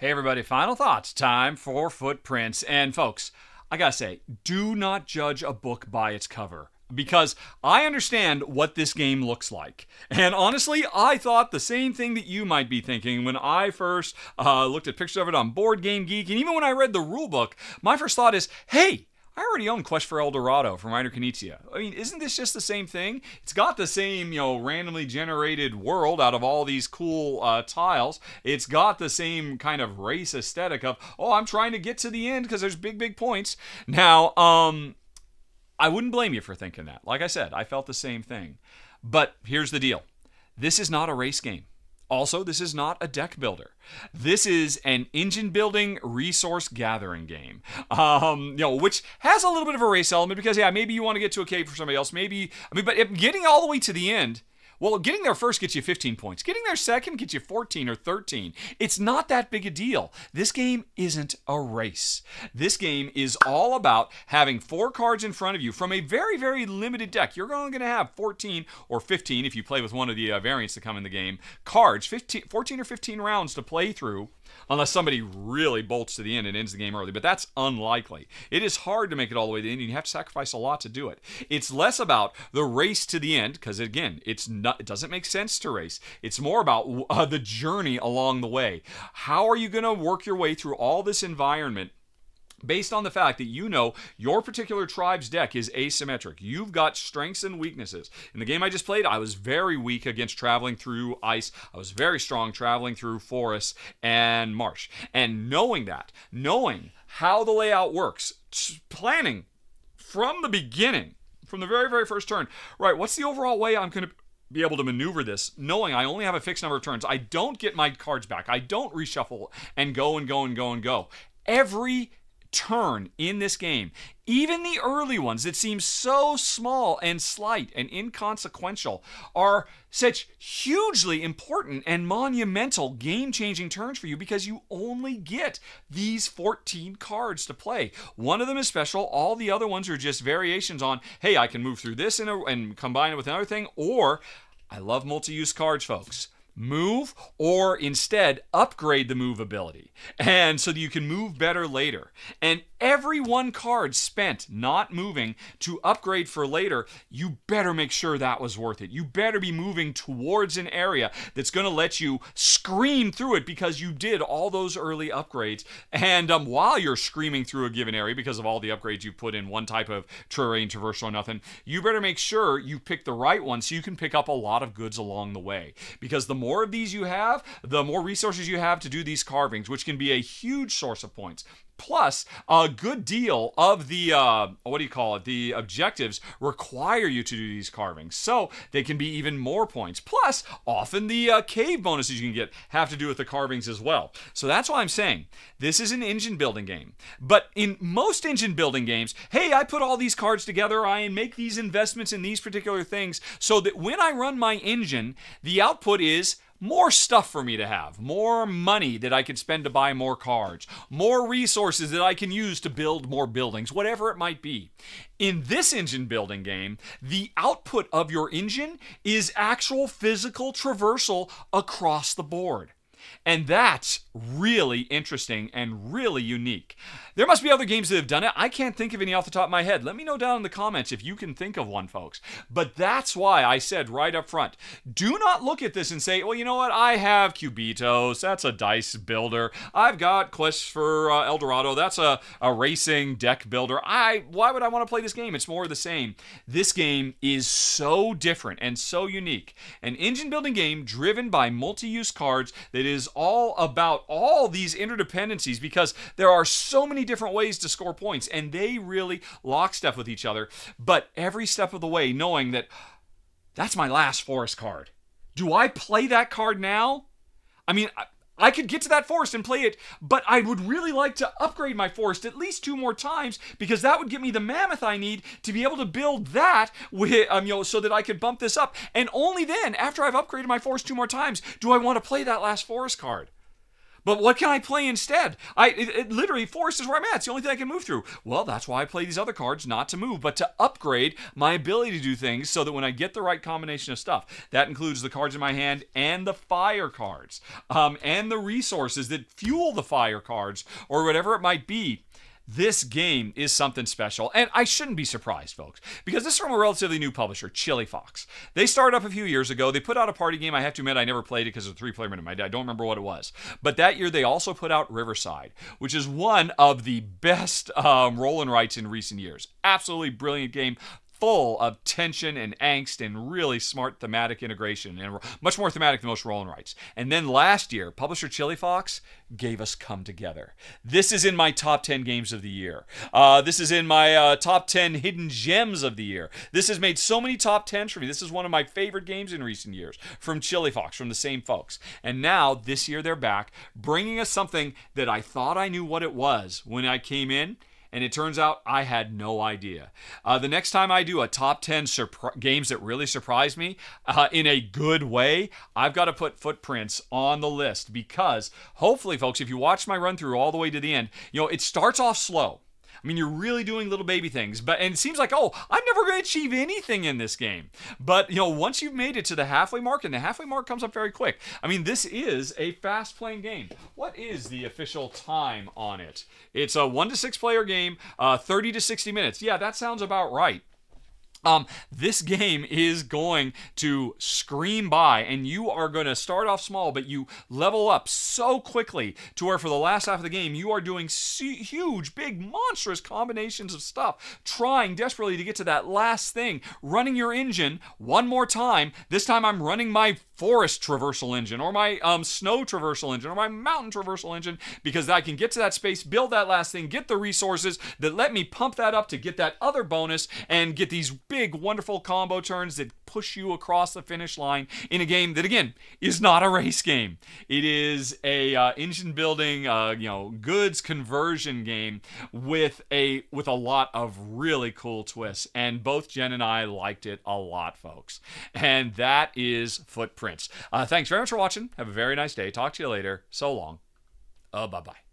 Hey everybody, final thoughts time for Footprints. And folks, I gotta say, do not judge a book by its cover, because I understand what this game looks like. And honestly, I thought the same thing that you might be thinking when I first looked at pictures of it on BoardGameGeek, and even when I read the rulebook, my first thought is, hey, I already own Quest for El Dorado from Reiner Knizia. I mean, isn't this just the same thing? It's got the same, you know, randomly generated world out of all these cool tiles. It's got the same kind of race aesthetic of, oh, I'm trying to get to the end because there's big, big points. Now, I wouldn't blame you for thinking that. Like I said, I felt the same thing. But here's the deal. This is not a race game. Also, this is not a deck builder. This is an engine building, resource gathering game, you know, which has a little bit of a race element because, yeah, maybe you want to get to a cave for somebody else. Maybe, I mean, but if getting all the way to the end, well, getting there first gets you 15 points. Getting there second gets you 14 or 13. It's not that big a deal. This game isn't a race. This game is all about having four cards in front of you from a very, very limited deck. You're only going to have 14 or 15, if you play with one of the variants that come in the game, cards, 14 or 15 rounds to play through, unless somebody really bolts to the end and ends the game early. But that's unlikely. It is hard to make it all the way to the end, and you have to sacrifice a lot to do it. It's less about the race to the end, because, again, it's not. It doesn't make sense to race. It's more about the journey along the way. How are you going to work your way through all this environment based on the fact that you know your particular tribe's deck is asymmetric? You've got strengths and weaknesses. In the game I just played, I was very weak against traveling through ice. I was very strong traveling through forests and marsh. And knowing that, knowing how the layout works, planning from the beginning, from the very, very first turn, right, what's the overall way I'm going to be able to maneuver this, knowing I only have a fixed number of turns. I don't get my cards back. I don't reshuffle and go and go and go and go. Every turn in this game, even the early ones that seem so small and slight and inconsequential, are such hugely important and monumental game-changing turns for you, because you only get these 14 cards to play. One of them is special. All the other ones are just variations on, hey, I can move through this and combine it with another thing, or I love multi-use cards, folks. Move, or instead upgrade the move ability, and so that you can move better later. And every one card spent not moving to upgrade for later, you better make sure that was worth it. You better be moving towards an area that's going to let you scream through it because you did all those early upgrades. And while you're screaming through a given area because of all the upgrades you put in one type of terrain, traversal, or nothing, you better make sure you pick the right one so you can pick up a lot of goods along the way. Because the more of these you have, the more resources you have to do these carvings, which can be a huge source of points. Plus, a good deal of the, the objectives require you to do these carvings, so they can be even more points. Plus, often the cave bonuses you can get have to do with the carvings as well. So that's why I'm saying this is an engine building game. But in most engine building games, hey, I put all these cards together, I make these investments in these particular things, so that when I run my engine, the output is more stuff for me to have, more money that I can spend to buy more cards, more resources that I can use to build more buildings, whatever it might be. In this engine building game, the output of your engine is actual physical traversal across the board. And that's really interesting and really unique. There must be other games that have done it. I can't think of any off the top of my head. Let me know down in the comments if you can think of one, folks. But that's why I said right up front, do not look at this and say, well, you know what? I have Cubitos. That's a dice builder. I've got Quest for El Dorado. That's a racing deck builder. Why would I want to play this game? It's more of the same. This game is so different and so unique. An engine building game driven by multi-use cards that is all about all these interdependencies, because there are so many different ways to score points and they really lockstep with each other. But every step of the way, knowing that that's my last forest card. Do I play that card now? I mean, I could get to that forest and play it, but I would really like to upgrade my forest at least 2 more times, because that would give me the mammoth I need to be able to build that with, you know, so that I could bump this up. And only then, after I've upgraded my forest 2 more times, do I want to play that last forest card. But what can I play instead? It literally, forest is where I'm at. It's the only thing I can move through. Well, that's why I play these other cards, not to move, but to upgrade my ability to do things so that when I get the right combination of stuff, that includes the cards in my hand and the fire cards, and the resources that fuel the fire cards or whatever it might be. This game is something special, and I shouldn't be surprised, folks, because this is from a relatively new publisher, Chili Fox. They started up a few years ago. They put out a party game. I have to admit, I never played it because it was a three-player minimum. I don't remember what it was. But that year, they also put out Riverside, which is one of the best roll and rights in recent years. Absolutely brilliant game. Full of tension and angst and really smart thematic integration, and much more thematic than most roll and rights. And then last year, publisher Chili Fox gave us Come Together. This is in my top 10 games of the year. This is in my top 10 hidden gems of the year. This has made so many top 10s for me. This is one of my favorite games in recent years from Chili Fox, from the same folks. And now this year they're back bringing us something that I thought I knew what it was when I came in. And it turns out I had no idea. The next time I do a top 10 games that really surprised me in a good way, I've got to put Footprints on the list because hopefully, folks, if you watch my run through all the way to the end, you know, it starts off slow. I mean, you're really doing little baby things, and it seems like, oh, I'm never going to achieve anything in this game. But, you know, once you've made it to the halfway mark, and the halfway mark comes up very quick. I mean, this is a fast-playing game. What is the official time on it? It's a 1- to 6-player game, 30 to 60 minutes. Yeah, that sounds about right. This game is going to scream by, and you are going to start off small, but you level up so quickly to where for the last half of the game, you are doing huge, big, monstrous combinations of stuff, trying desperately to get to that last thing, running your engine one more time. This time I'm running my forest traversal engine or my snow traversal engine or my mountain traversal engine because I can get to that space, build that last thing, get the resources that let me pump that up to get that other bonus and get these big, wonderful combo turns that push you across the finish line in a game that, again, is not a race game. It is a engine building, you know, goods conversion game with a lot of really cool twists. And both Jen and I liked it a lot, folks. And that is Footprints. Thanks very much for watching. Have a very nice day. Talk to you later. So long. Bye-bye.